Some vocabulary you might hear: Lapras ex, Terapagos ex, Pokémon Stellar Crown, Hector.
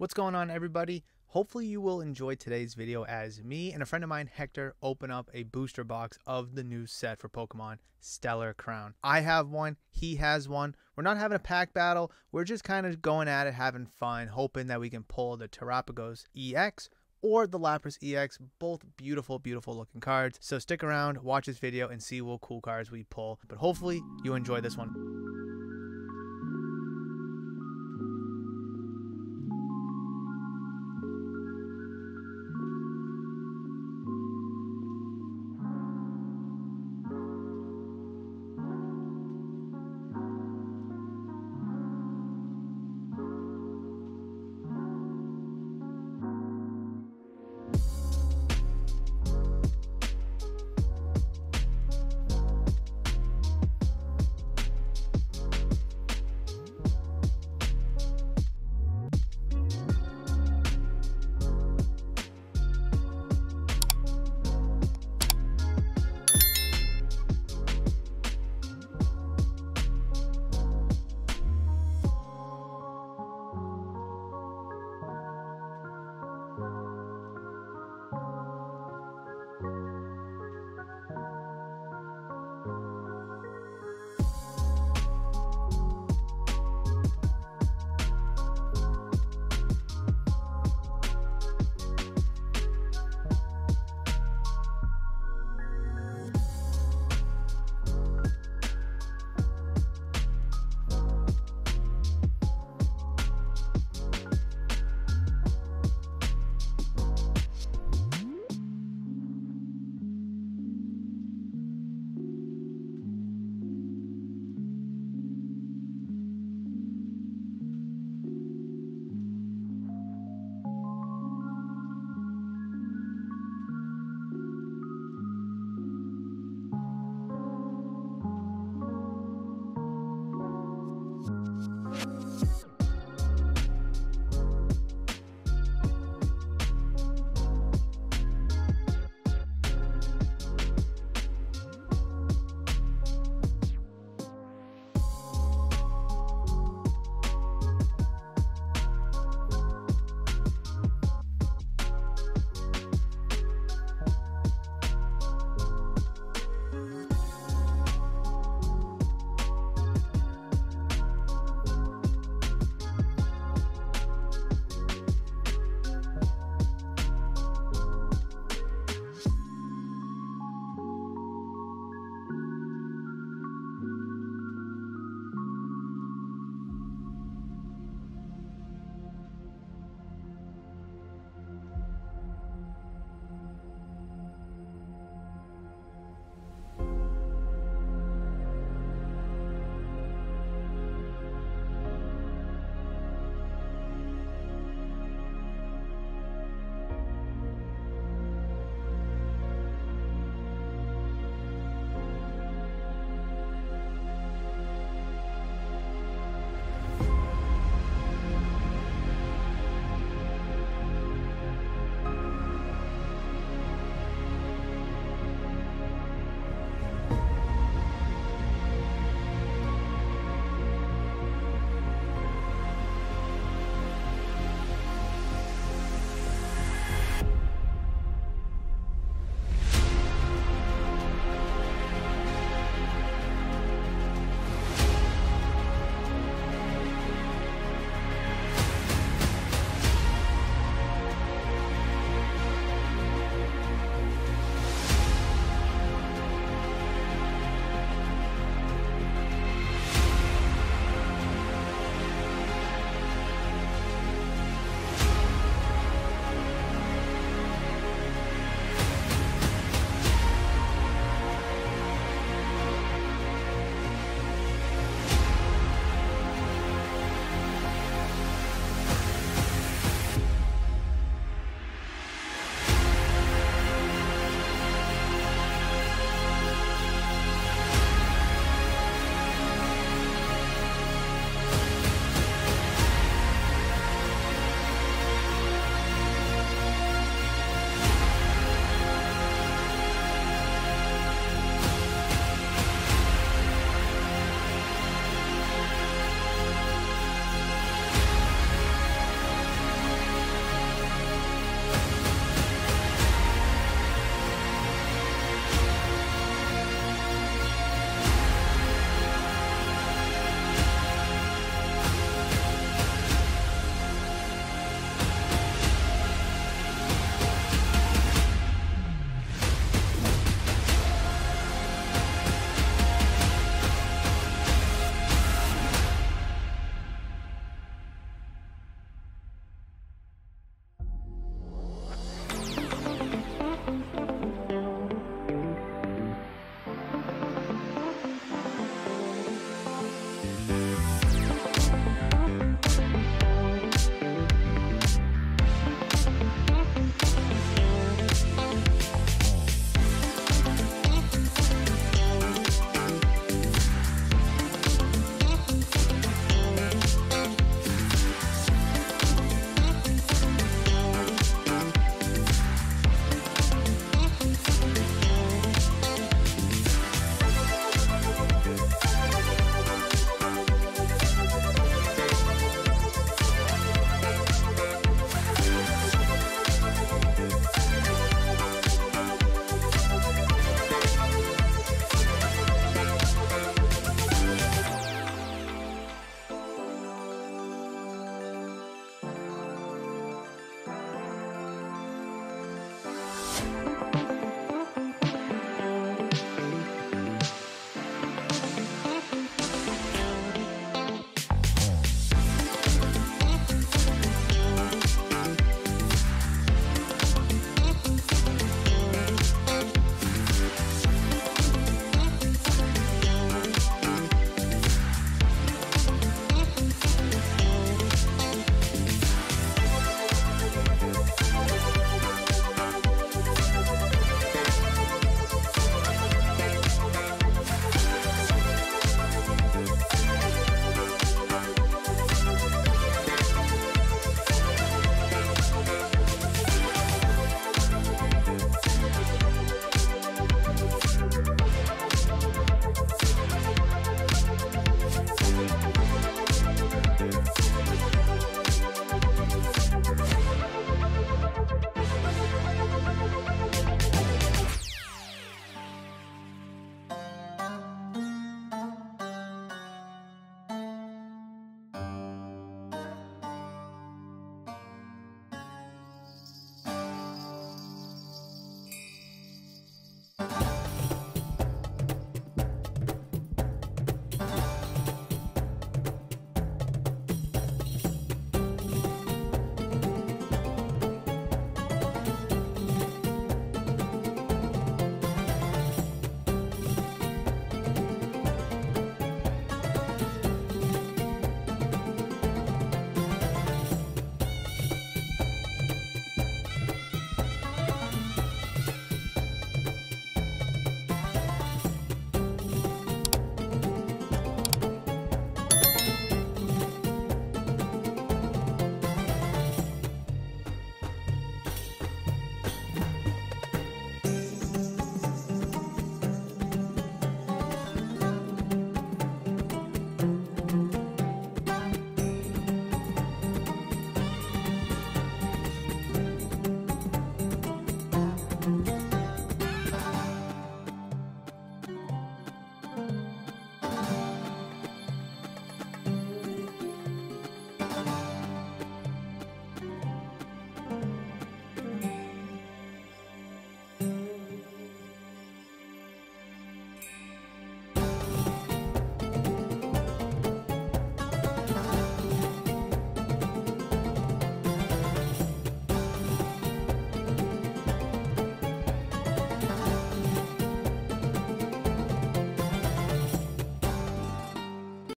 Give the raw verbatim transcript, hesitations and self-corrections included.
What's going on, everybody? Hopefully you will enjoy today's video as me and a friend of mine, Hector, open up a booster box of the new set for Pokemon Stellar Crown. I have one, he has one. We're not having a pack battle. We're just kind of going at it, having fun, hoping that we can pull the Terapagos ex or the Lapras ex, both beautiful, beautiful looking cards. So stick around, watch this video and see what cool cards we pull. But hopefully you enjoy this one.